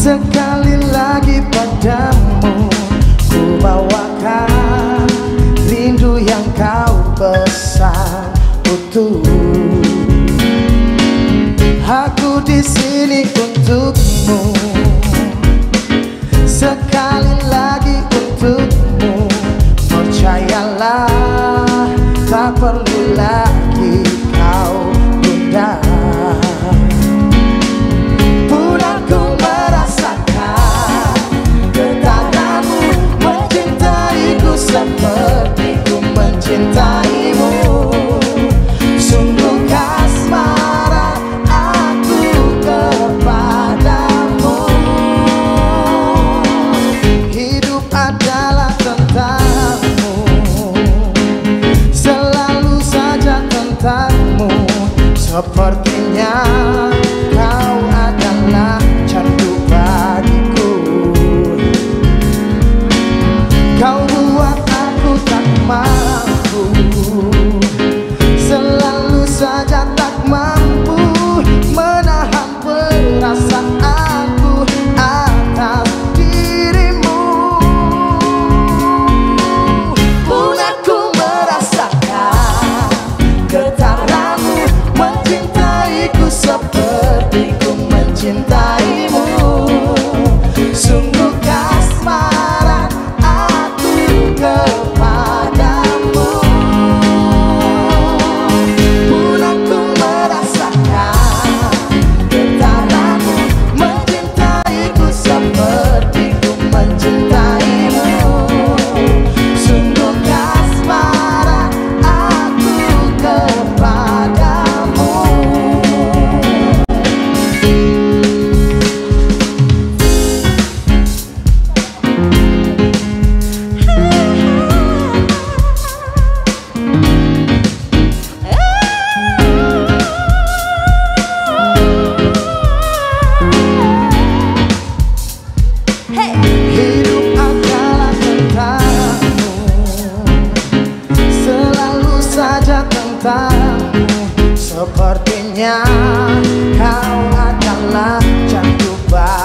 sekali lagi padamu ku bawakan rindu yang kau pesan utuh. Aku di sini untukmu, sekali lagi untukmu. Percayalah, tak perlu lagi kau tunda. Sepertinya kau adalah candu bagiku. Kau buat aku tak mampu, selalu saja tak mampu menahan perasaanku atas dirimu. Pun aku merasakan getaranmu mencintaiku seperti ku mencintaimu. Sungguh kasmaran aku kepadamu. Pun aku merasakan getaranmu mencintaiku seperti ku mencintaimu. Sungguh kasmaran aku kepadamu. Hidup adalah tentangmu, selalu saja tentangmu. Sepertinya kau adalah candu bagiku.